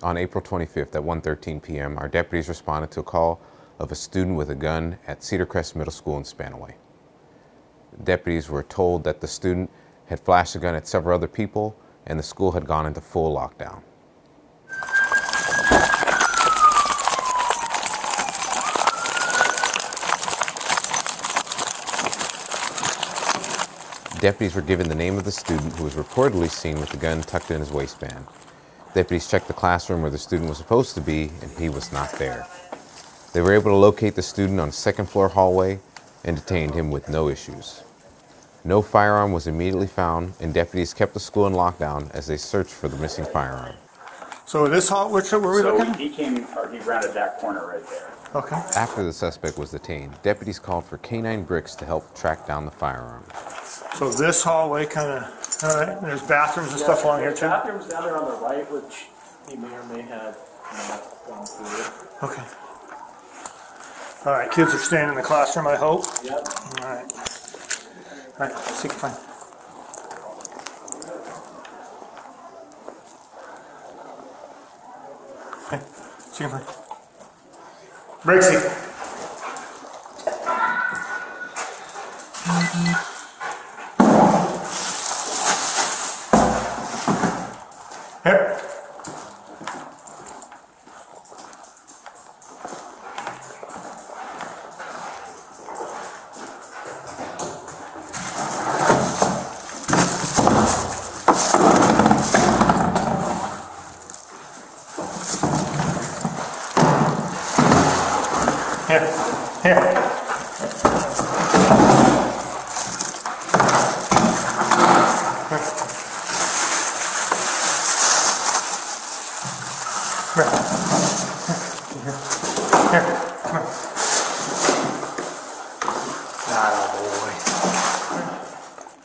On April 25th at 1:13 p.m., our deputies responded to a call of a student with a gun at Cedarcrest Middle School in Spanaway. Deputies were told that the student had flashed a gun at several other people and the school had gone into full lockdown. Deputies were given the name of the student who was reportedly seen with the gun tucked in his waistband. Deputies checked the classroom where the student was supposed to be, and he was not there. They were able to locate the student on a second-floor hallway and detained him with no issues. No firearm was immediately found, and deputies kept the school in lockdown as they searched for the missing firearm. So this hall, which were we looking? He rounded that corner right there. Okay. After the suspect was detained, deputies called for canine bricks to help track down the firearm. So this hallway kind of, all right, there's bathrooms and stuff along here too? Bathrooms down there on the right, which he may or may have gone through. Okay. All right, kids are staying in the classroom, I hope. Yep. All right. All right, let's see if I can find. Okay, see if I can. Brixie. Here.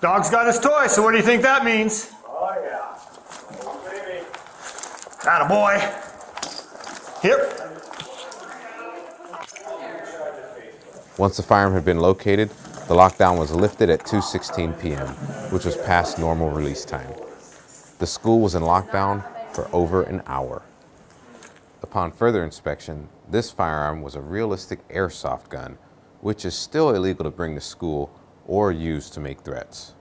Dog's got his toy, so what do you think that means? Oh, yeah. Oh, baby. Atta boy. Yep. Once the firearm had been located, the lockdown was lifted at 2:16 p.m., which was past normal release time. The school was in lockdown for over an hour. Upon further inspection, this firearm was a realistic airsoft gun, which is still illegal to bring to school or used to make threats.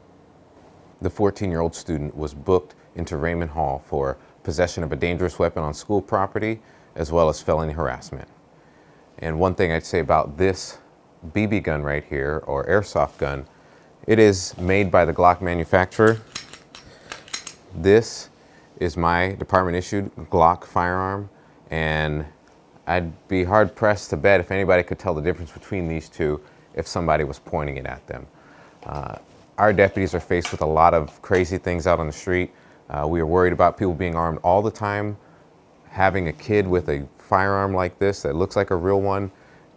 The 14-year-old student was booked into Raymond Hall for possession of a dangerous weapon on school property, as well as felony harassment. And one thing I'd say about this BB gun right here, or airsoft gun, it is made by the Glock manufacturer. This is my department-issued Glock firearm, and I'd be hard-pressed to bet if anybody could tell the difference between these two if somebody was pointing it at them. Our deputies are faced with a lot of crazy things out on the street. We are worried about people being armed all the time. Having a kid with a firearm like this that looks like a real one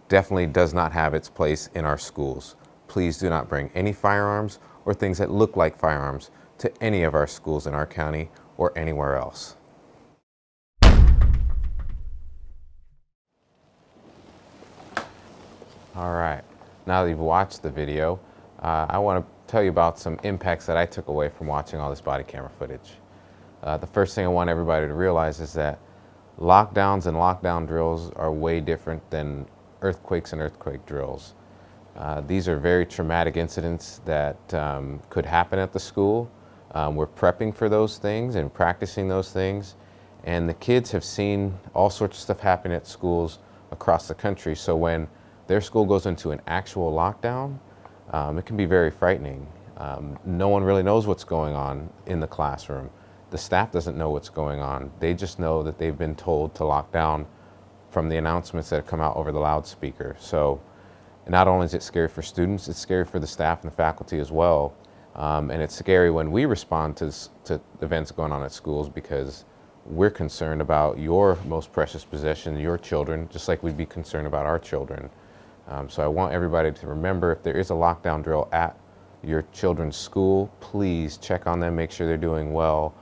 definitely does not have its place in our schools. Please do not bring any firearms or things that look like firearms to any of our schools in our county or anywhere else. All right. Now that you've watched the video, I want to tell you about some impacts that I took away from watching all this body camera footage. The first thing I want everybody to realize is that lockdowns and lockdown drills are way different than earthquakes and earthquake drills. These are very traumatic incidents that could happen at the school. We're prepping for those things and practicing those things. And the kids have seen all sorts of stuff happen at schools across the country. So when their school goes into an actual lockdown, it can be very frightening. No one really knows what's going on in the classroom. The staff doesn't know what's going on. They just know that they've been told to lock down from the announcements that have come out over the loudspeaker. So not only is it scary for students, it's scary for the staff and the faculty as well. And it's scary when we respond to events going on at schools because we're concerned about your most precious possession, your children, just like we'd be concerned about our children. So I want everybody to remember, if there is a lockdown drill at your children's school, please check on them, make sure they're doing well,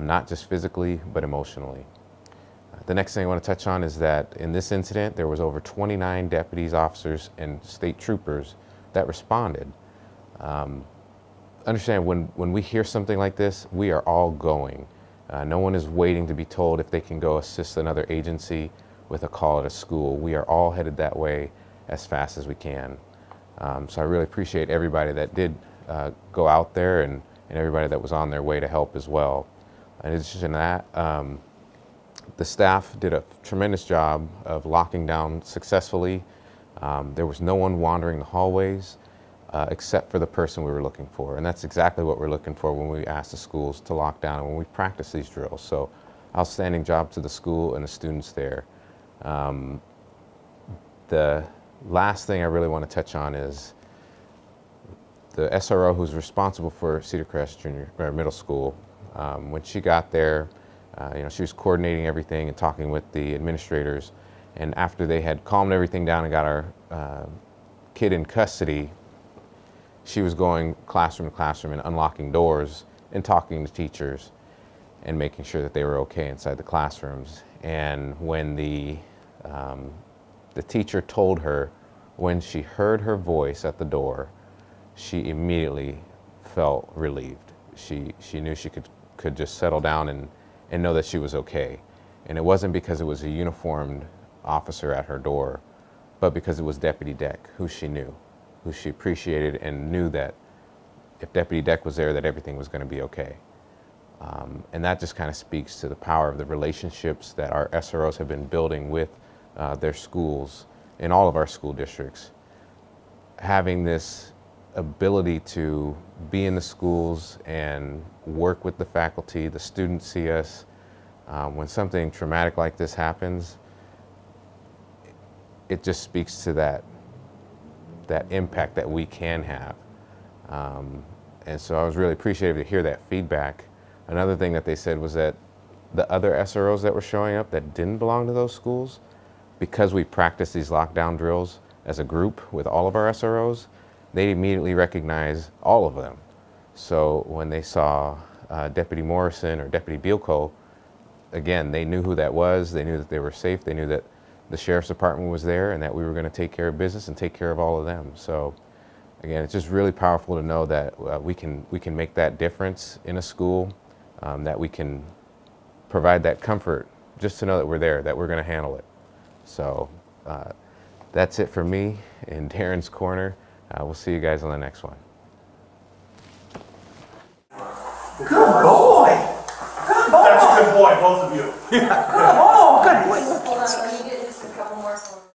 not just physically, but emotionally. The next thing I want to touch on is that in this incident, there was over 29 deputies, officers, and state troopers that responded. Understand, when we hear something like this, we are all going. No one is waiting to be told if they can go assist another agency with a call at a school. We are all headed that way as fast as we can. So I really appreciate everybody that did go out there and everybody that was on their way to help as well. In addition to that, the staff did a tremendous job of locking down successfully. There was no one wandering the hallways except for the person we were looking for. And that's exactly what we're looking for when we ask the schools to lock down and when we practice these drills. So outstanding job to the school and the students there. The last thing I really want to touch on is the SRO who's responsible for Cedarcrest Middle School. When she got there, she was coordinating everything and talking with the administrators. And after they had calmed everything down and got our kid in custody, she was going classroom to classroom and unlocking doors and talking to teachers and making sure that they were okay inside the classrooms. And when the teacher told her, when she heard her voice at the door, she immediately felt relieved. She knew she could just settle down and know that she was okay. And it wasn't because it was a uniformed officer at her door, but because it was Deputy Deck, who she knew, who she appreciated and knew that if Deputy Deck was there, that everything was going to be okay. And that just kind of speaks to the power of the relationships that our SROs have been building with their schools in all of our school districts. Having this ability to be in the schools and work with the faculty, the students see us. When something traumatic like this happens, it just speaks to that impact that we can have. And so I was really appreciative to hear that feedback. Another thing that they said was that the other SROs that were showing up that didn't belong to those schools, because we practiced these lockdown drills as a group with all of our SROs, they immediately recognized all of them. So when they saw Deputy Morrison or Deputy Bielco, again, they knew who that was, they knew that they were safe, they knew that the Sheriff's Department was there and that we were going to take care of business and take care of all of them. So again, it's just really powerful to know that we can make that difference in a school, that we can provide that comfort just to know that we're there, that we're going to handle it. So that's it for me in Darren's Corner. We'll see you guys on the next one. Good boy! Good boy! That's a good boy, both of you. Yeah. Good boy! Good boy!